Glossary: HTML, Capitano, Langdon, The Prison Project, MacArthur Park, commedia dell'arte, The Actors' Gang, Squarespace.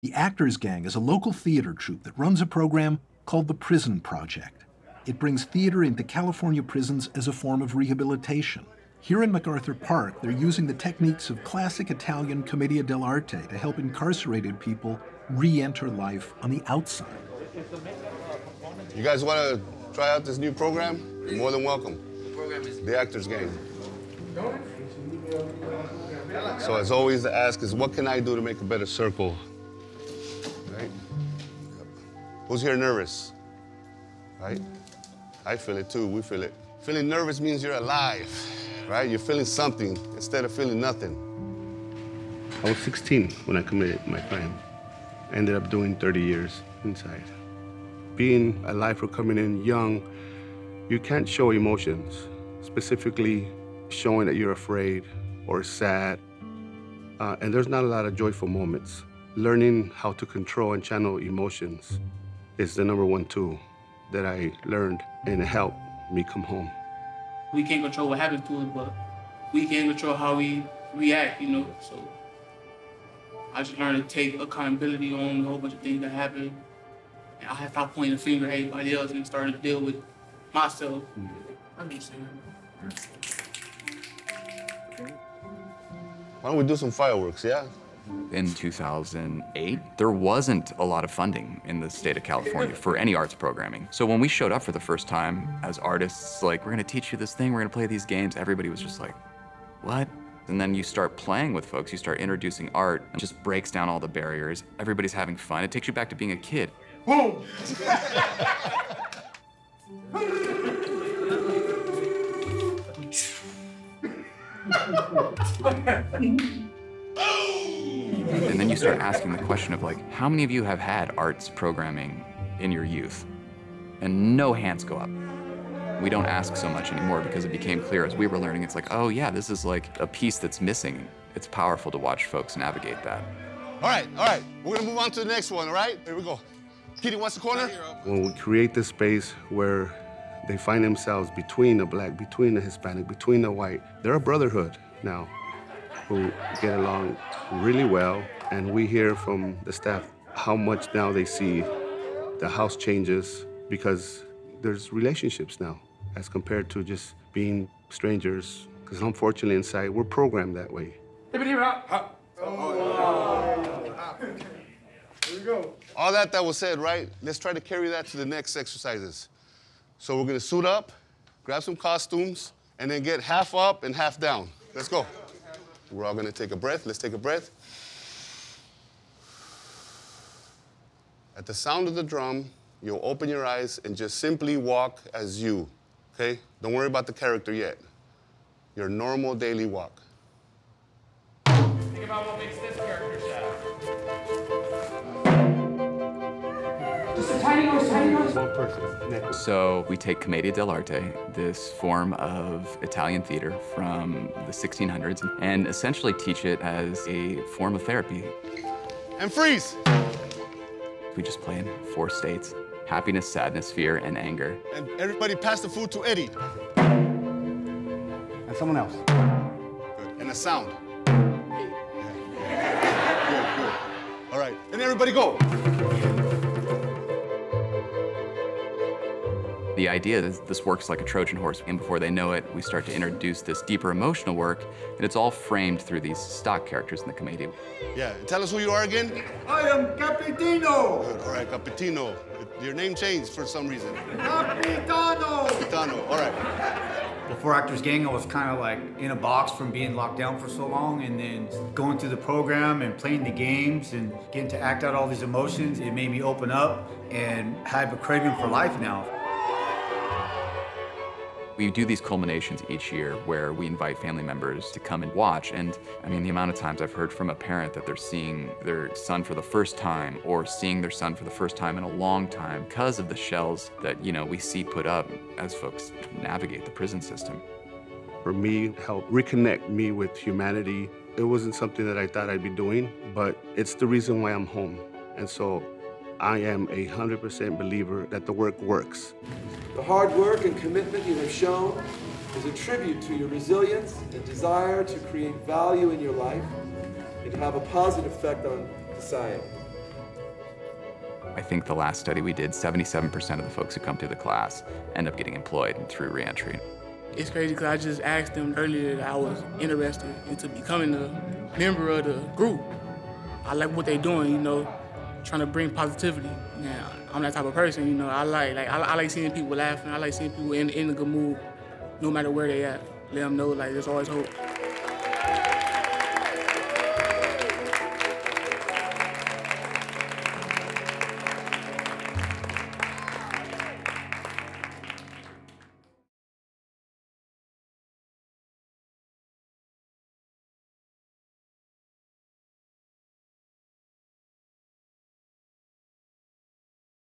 The Actors' Gang is a local theater troupe that runs a program called The Prison Project. It brings theater into California prisons as a form of rehabilitation. Here in MacArthur Park, they're using the techniques of classic Italian commedia dell'arte to help incarcerated people re-enter life on the outside. You guys want to try out this new program? You're more than welcome. The program is The Actors' Gang. So as always, the ask is, what can I do to make a better circle? Right? Who's here nervous? Right? I feel it too, we feel it. Feeling nervous means you're alive, right? You're feeling something instead of feeling nothing. I was 16 when I committed my crime. I ended up doing 30 years inside. Being alive or coming in young, you can't show emotions, specifically showing that you're afraid or sad. And there's not a lot of joyful moments. Learning how to control and channel emotions is the #1 tool that I learned, and it helped me come home. We can't control what happened to us, but we can control how we react, you know? So I just learned to take accountability on a whole bunch of things that happened. And I had to stop pointing a finger at everybody else and started to deal with myself. I'm just saying. Why don't we do some fireworks, yeah? In 2008, there wasn't a lot of funding in the state of California for any arts programming. So when we showed up for the first time as artists, like, we're gonna teach you this thing, we're gonna play these games, everybody was just like, what? And then you start playing with folks, you start introducing art, and it just breaks down all the barriers. Everybody's having fun. It takes you back to being a kid. Whoa! And then you start asking the question of, like, how many of you have had arts programming in your youth? And no hands go up. We don't ask so much anymore because it became clear as we were learning, it's like, oh yeah, this is like a piece that's missing. It's powerful to watch folks navigate that. All right, we're gonna move on to the next one, all right? Here we go. Kitty wants the corner? When we create this space where they find themselves between the black, between the Hispanic, between the white, they're a brotherhood now, who get along really well. And we hear from the staff how much now they see the house changes because there's relationships now as compared to just being strangers. Because unfortunately inside, we're programmed that way. Here we go. All that was said, right? Let's try to carry that to the next exercises. So we're gonna suit up, grab some costumes, and then get half up and half down. Let's go. We're all gonna take a breath. Let's take a breath. At the sound of the drum, you'll open your eyes and just simply walk as you, okay? Don't worry about the character yet. Your normal daily walk. Think about what makes this character sad. Just a tiny nose, tiny nose. One person. Next. So we take commedia dell'arte, this form of Italian theater from the 1600s, and essentially teach it as a form of therapy. And freeze. We just play in 4 states: happiness, sadness, fear, and anger. And everybody pass the food to Eddie. And someone else. Good. And a sound. Hey. Yeah. Good, good. All right, and everybody go. The idea is this works like a Trojan horse, and before they know it, we start to introduce this deeper emotional work, and it's all framed through these stock characters in the commedia. Yeah, tell us who you are again. I am Capitano. Good, all right, Capitano. Your name changed for some reason. Capitano. Capitano, all right. Before Actors' Gang, I was kind of like in a box from being locked down for so long, and then going through the program and playing the games and getting to act out all these emotions, it made me open up and have a craving for life now. We do these culminations each year where we invite family members to come and watch. And I mean, the amount of times I've heard from a parent that they're seeing their son for the first time or seeing their son for the first time in a long time because of the shells that, you know, we see put up as folks navigate the prison system. For me, it helped reconnect me with humanity. It wasn't something that I thought I'd be doing, but it's the reason why I'm home. And so I am 100% believer that the work works. The hard work and commitment you have shown is a tribute to your resilience and desire to create value in your life and to have a positive effect on society. I think the last study we did, 77% of the folks who come through the class end up getting employed through reentry. It's crazy because I just asked them earlier that I was interested into becoming a member of the group. I like what they're doing, you know, trying to bring positivity. Now, I'm that type of person, you know, I like seeing people laughing. I like seeing people in a good mood, no matter where they at. Let them know, like, there's always hope.